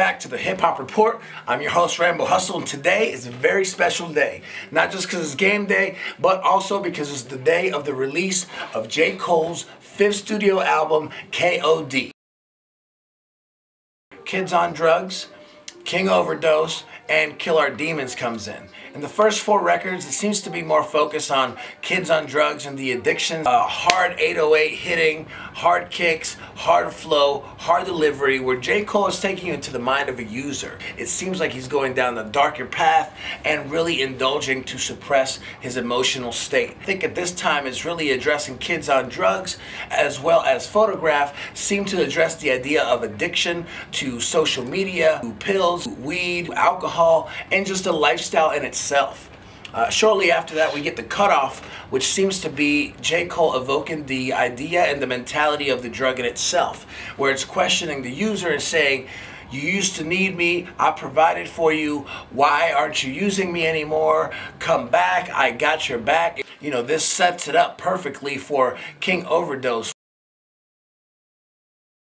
Back to the Hip Hop Report. I'm your host, Rambo Hustle, and today is a very special day. Not just because it's game day, but also because it's the day of the release of J. Cole's 5th studio album, K.O.D. Kids on Drugs, King Overdose, and Kill Our Demons comes in. In the first four records, it seems to be more focused on kids on drugs and the addictions. Hard 808 hitting, hard kicks, hard flow, hard delivery, where J. Cole is taking you into the mind of a user. It seems like he's going down the darker path and really indulging to suppress his emotional state. I think at this time it's really addressing Kids on Drugs, as well as Photograph, seem to address the idea of addiction to social media, to pills, to weed, to alcohol, and just a lifestyle in itself. Shortly after that, we get The Cut Off, which seems to be J. Cole evoking the idea and the mentality of the drug in itself, where it's questioning the user and saying, "You used to need me, I provided for you, why aren't you using me anymore? Come back, I got your back." You know, this sets it up perfectly for King Overdose.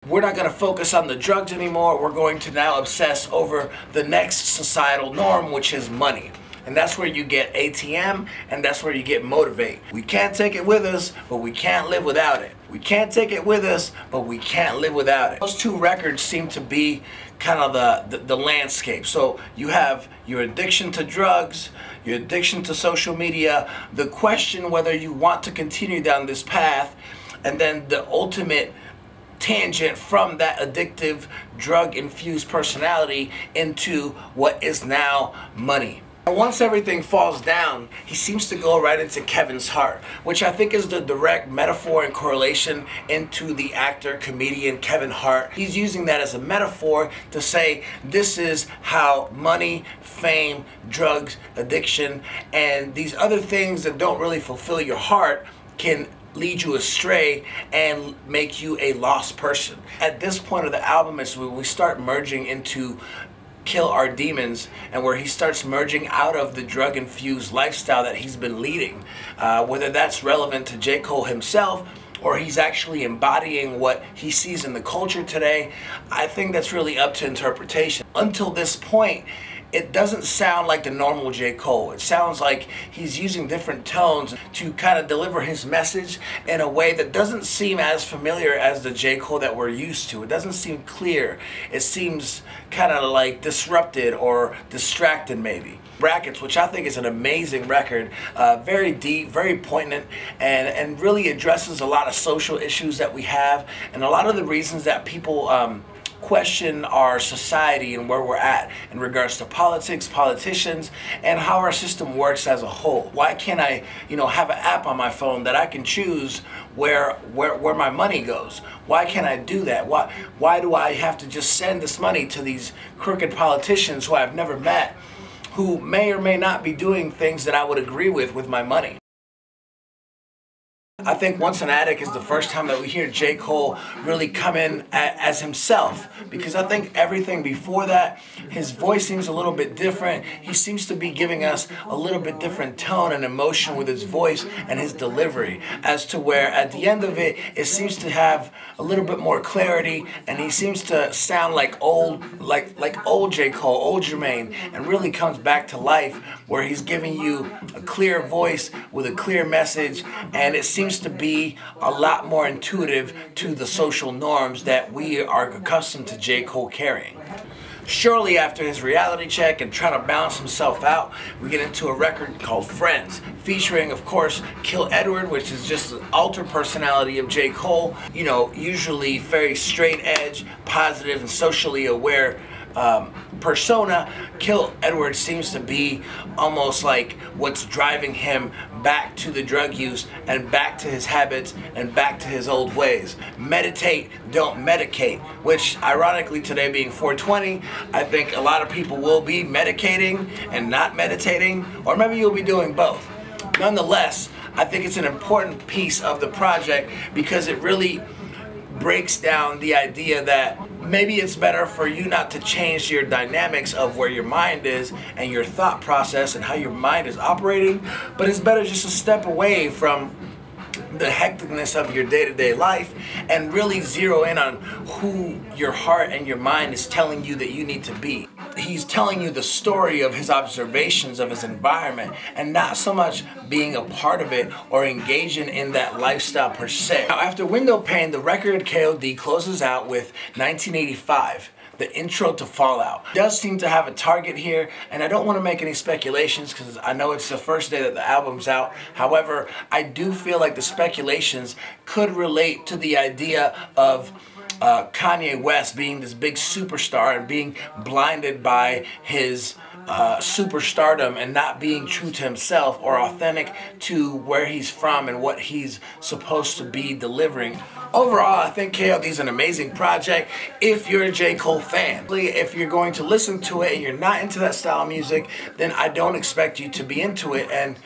We're not going to focus on the drugs anymore, we're going to now obsess over the next societal norm, which is money. And that's where you get ATM, and that's where you get Motiv8. We can't take it with us, but we can't live without it. We can't take it with us, but we can't live without it. Those two records seem to be kind of the landscape. So you have your addiction to drugs, your addiction to social media, the question whether you want to continue down this path, and then the ultimate tangent from that addictive, drug-infused personality into what is now money. And once everything falls down, he seems to go right into Kevin's Heart, which I think is the direct metaphor and correlation into the actor, comedian Kevin Hart. He's using that as a metaphor to say this is how money, fame, drugs, addiction, and these other things that don't really fulfill your heart can lead you astray and make you a lost person. At this point of the album is when we start merging into Kill Our Demons, and where he starts merging out of the drug-infused lifestyle that he's been leading. Whether that's relevant to J. Cole himself, or he's actually embodying what he sees in the culture today, I think that's really up to interpretation. Until this point, it doesn't sound like the normal J. Cole. It sounds like he's using different tones to kind of deliver his message in a way that doesn't seem as familiar as the J. Cole that we're used to. It doesn't seem clear. It seems kind of like disrupted or distracted maybe. Brackets, which I think is an amazing record, very deep, very poignant, and really addresses a lot of social issues that we have and a lot of the reasons that people question our society and where we're at in regards to politics, politicians, and how our system works as a whole. Why can't I, you know, have an app on my phone that I can choose where my money goes? Why can't I do that? Why do I have to just send this money to these crooked politicians who I've never met, who may or may not be doing things that I would agree with my money? I think Once an Addict is the first time that we hear J. Cole really come in as himself, because I think everything before that, his voice seems a little bit different. He seems to be giving us a little bit different tone and emotion with his voice and his delivery, as to where at the end of it, it seems to have a little bit more clarity, and he seems to sound like old J. Cole, old Jermaine, and really comes back to life, where he's giving you a clear voice with a clear message, and it seems to be a lot more intuitive to the social norms that we are accustomed to J. Cole carrying. Shortly after his reality check and trying to balance himself out, we get into a record called Friends, featuring, of course, Kill Edward, which is just an alter personality of J. Cole, you know, usually very straight edge, positive, and socially aware persona. Kill Edward seems to be almost like what's driving him back to the drug use and back to his habits and back to his old ways. Meditate, don't medicate, which ironically today being 420, I think a lot of people will be medicating and not meditating, or maybe you'll be doing both. Nonetheless, I think it's an important piece of the project because it really breaks down the idea that maybe it's better for you not to change your dynamics of where your mind is and your thought process and how your mind is operating, but it's better just to step away from the hecticness of your day-to-day life and really zero in on who your heart and your mind is telling you that you need to be. He's telling you the story of his observations of his environment and not so much being a part of it or engaging in that lifestyle per se. Now, after Window Pane, the record K.O.D closes out with 1985. The intro to Fallout. It does seem to have a target here, and I don't want to make any speculations because I know it's the first day that the album's out. However, I do feel like the speculations could relate to the idea of Kanye West being this big superstar and being blinded by his superstardom and not being true to himself or authentic to where he's from and what he's supposed to be delivering. Overall, I think K.O.D is an amazing project if you're a J. Cole fan. If you're going to listen to it and you're not into that style of music, then I don't expect you to be into it, and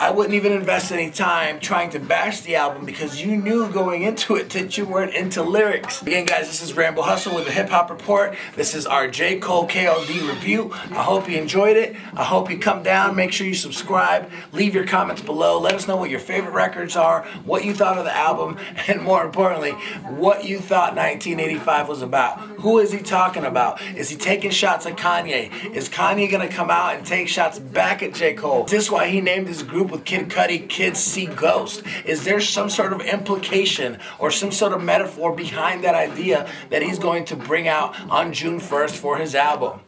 I wouldn't even invest any time trying to bash the album because you knew going into it that you weren't into lyrics. Again, guys, this is Rambo Hustle with the Hip Hop Report. This is our J. Cole K.O.D review. I hope you enjoyed it. I hope you come down. Make sure you subscribe. Leave your comments below. Let us know what your favorite records are, what you thought of the album, and more importantly, what you thought 1985 was about. Who is he talking about? Is he taking shots at Kanye? Is Kanye gonna come out and take shots back at J. Cole? Is this why he named his group with Kid Cudi Kids See Ghost? Is there some sort of implication or some sort of metaphor behind that idea that he's going to bring out on June 1st for his album?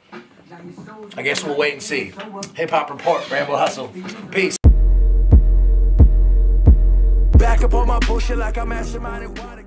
I guess we'll wait and see. Hip Hop Report, Rambo Hustle. Peace. Back up on my bullshit like I masterminded.